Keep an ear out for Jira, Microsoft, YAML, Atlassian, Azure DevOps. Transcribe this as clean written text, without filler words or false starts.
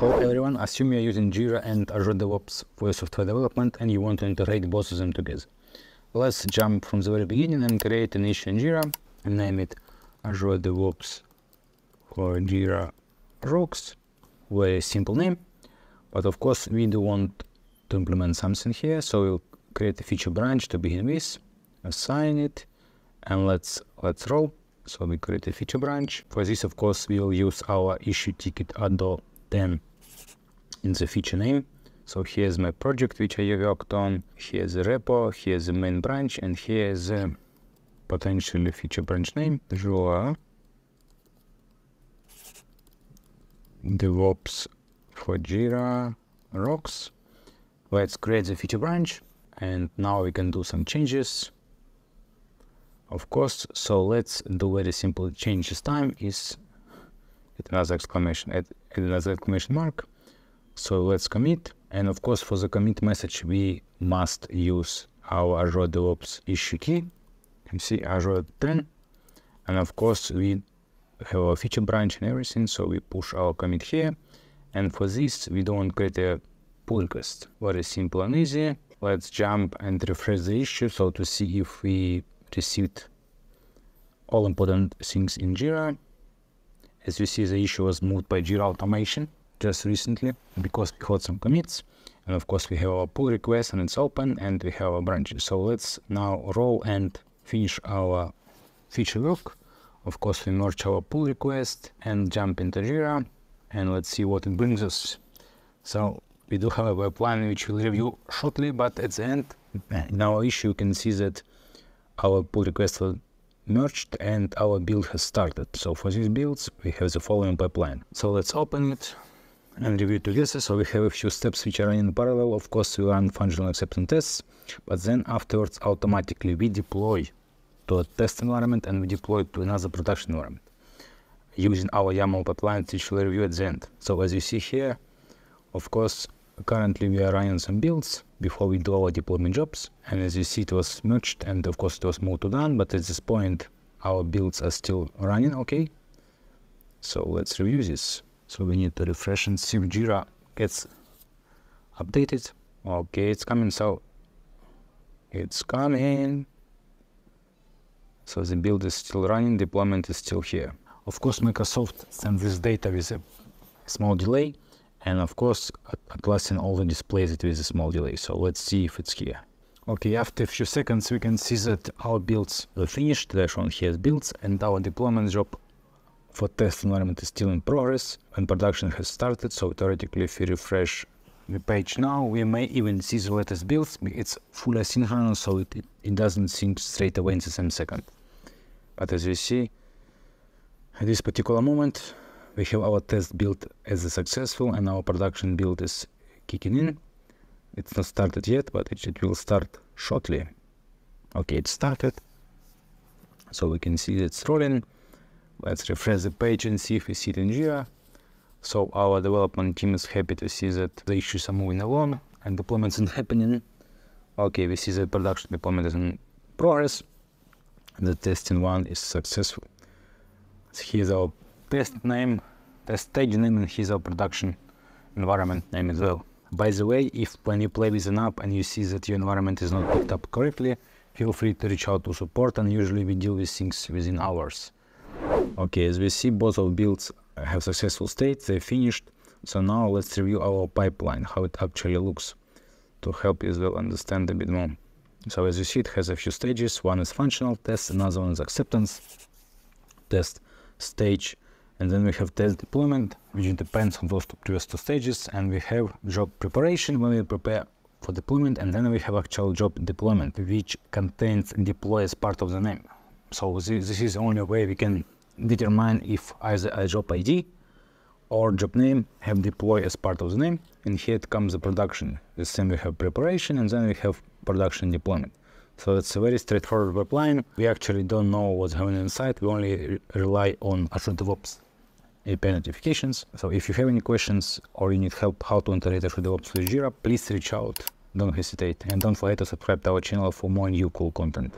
Hello everyone, assume you're using Jira and Azure DevOps for software development and you want to integrate both of them together. Let's jump from the very beginning and create an issue in Jira and name it Azure DevOps for Jira Rocks. Very simple name, but of course we do want to implement something here, so we'll create a feature branch to begin with, assign it, and let's roll. So we create a feature branch. For this, of course, we will use our issue ticket ado 10 in the feature name. So here's my project which I worked on, here's the repo, here's the main branch, and here's the potentially feature branch name, Azure DevOps for Jira Rocks. Let's create the feature branch, and now we can do some changes, of course. So let's do very simple change. This time is another exclamation mark. So let's commit, and of course for the commit message we must use our Azure DevOps issue key. You can see Azure 10, and of course we have a feature branch and everything, so we push our commit here, and for this we don't create a pull request. Very simple and easy. Let's jump and refresh the issue so to see if we received all important things in Jira. As you see, the issue was moved by Jira Automation just recently because we had some commits, and of course we have our pull request and it's open, and we have our branches. So let's now roll and finish our feature work. Of course we merge our pull request and jump into Jira, and let's see what it brings us. So we do have a web plan which we'll review shortly, but at the end in our issue you can see that our pull request was merged and our build has started. So for these builds we have the following pipeline. So let's open it and review together. So we have a few steps which are in parallel. Of course we run functional acceptance tests, but then afterwards automatically we deploy to a test environment and we deploy to another production environment using our YAML pipeline which we'll review at the end. So as you see here, of course currently we are running some builds before we do our deployment jobs, and as you see it was merged and of course it was more to done, but at this point our builds are still running okay. So let's review this. So we need to refresh and see if Jira gets updated. Okay, it's coming, so it's coming. So the build is still running, deployment is still here. Of course Microsoft sends this data with a small delay, and of course Atlassian already displays it with a small delay. So let's see if it's here. Okay, after a few seconds we can see that our builds are finished. They're shown here as builds, and our deployment job for test environment is still in progress and production has started. So theoretically if we refresh the page now, we may even see the latest builds. It's full asynchronous, so it doesn't sync straight away in the same second. But as you see, at this particular moment we have our test build as a successful, and our production build is kicking in. It's not started yet, but it will start shortly. Okay, it started. So we can see it's rolling. Let's refresh the page and see if we see it in Jira. So our development team is happy to see that the issues are moving along and deployment isn't happening. Okay, we see that production deployment is in progress. The testing one is successful. So here's our test name, test stage name, and here's our production environment name as well. By the way, if when you play with an app and you see that your environment is not picked up correctly, feel free to reach out to support, and usually we deal with things within hours. Okay, as we see, both of builds have successful states, they finished. So now let's review our pipeline, how it actually looks, to help you as well understand a bit more. So as you see, it has a few stages. One is functional test, another one is acceptance test stage, and then we have test deployment, which depends on those previous two stages, and we have job preparation, when we prepare for deployment, and then we have actual job deployment, which contains deploy as part of the name. So this is the only way we can determine if either a job ID or job name have deploy as part of the name. And here it comes the production. The same, we have preparation, and then we have production deployment. So it's a very straightforward pipeline. We actually don't know what's happening inside. We only rely on Azure DevOps API notifications. So if you have any questions or you need help how to integrate Azure DevOps with Jira, please reach out. Don't hesitate. And don't forget to subscribe to our channel for more new cool content.